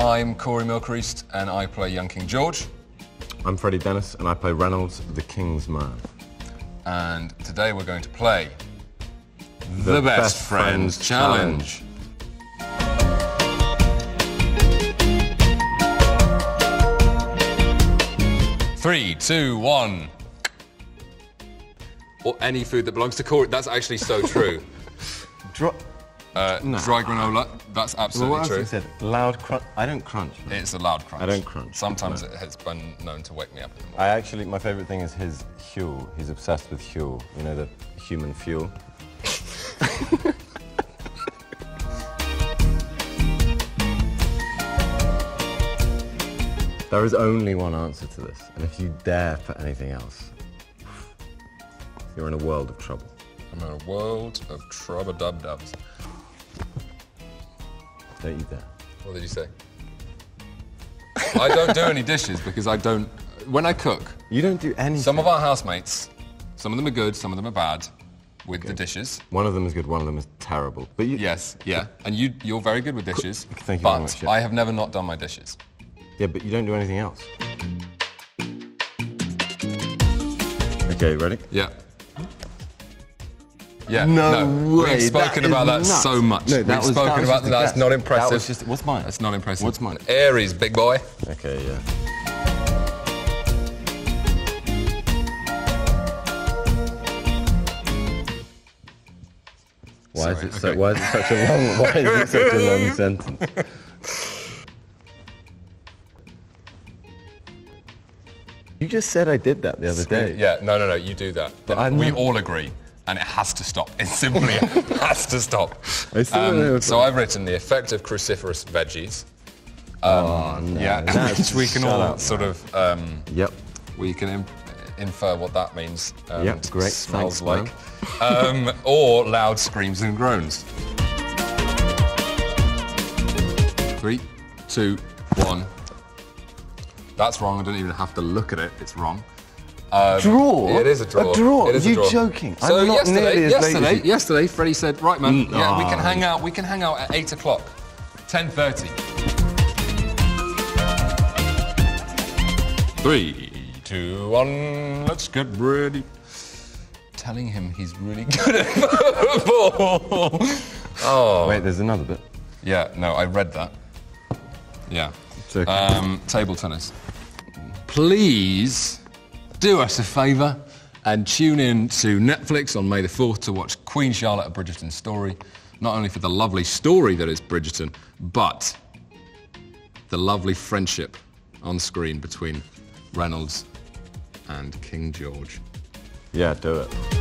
I'm Corey Milchreest, and I play Young King George. I'm Freddie Dennis, and I play Reynolds, the King's Man. And today we're going to play The Best Friends Challenge. Challenge. 3, 2, 1. Or any food that belongs to Corey. That's actually so true. Dry granola, that's absolutely true. What else you said? Loud crunch. I don't crunch. Man. It's a loud crunch. I don't crunch. Sometimes it has been known to wake me up in the morning. I actually, my favourite thing is his Huel. He's obsessed with Huel. You know, the human fuel. There is only one answer to this, and if you dare put anything else, you're in a world of trouble. I'm in a world of trouble-dub-dubs. Don't you dare. What did you say? I don't do any dishes because I don't... When I cook... You don't do anything. Some of our housemates, some of them are good, some of them are bad with the dishes. One of them is good, one of them is terrible. But you... Yes, yeah. And you're very good with dishes, thank you very much, I have never not done my dishes. Yeah, but you don't do anything else. Okay, ready? Yeah. Yeah, no way. We've spoken about that so much. No, we've spoken about that. That's not impressive. That was just, what's mine? That's not impressive. What's mine? Aries, big boy. Okay, yeah. Why is it such a long? Why is it such a long sentence? You just said I did that the other day. Yeah, no. You do that. But we all agree. And it has to stop. It simply has to stop. So I've written the effect of cruciferous veggies. Which we can all sort of. We can infer what that means. Great. Smells like. Or loud screams and groans. 3, 2, 1. That's wrong. I don't even have to look at it. It's wrong. Draw? It is a draw. A draw? Are you joking? So I'm not nearly as late. Yesterday, Freddie said, right, man, we can hang out. We can hang out at 8 o'clock, 10:30. 3, 2, 1, let's get ready. Telling him he's really good at football. Oh. Wait, there's another bit. Yeah, no, I read that. Yeah. It's okay. Table tennis. Please... do us a favour and tune in to Netflix on May the 4th to watch Queen Charlotte: A Bridgerton Story, not only for the lovely story that is Bridgerton, but the lovely friendship on screen between Reynolds and King George. Yeah, do it.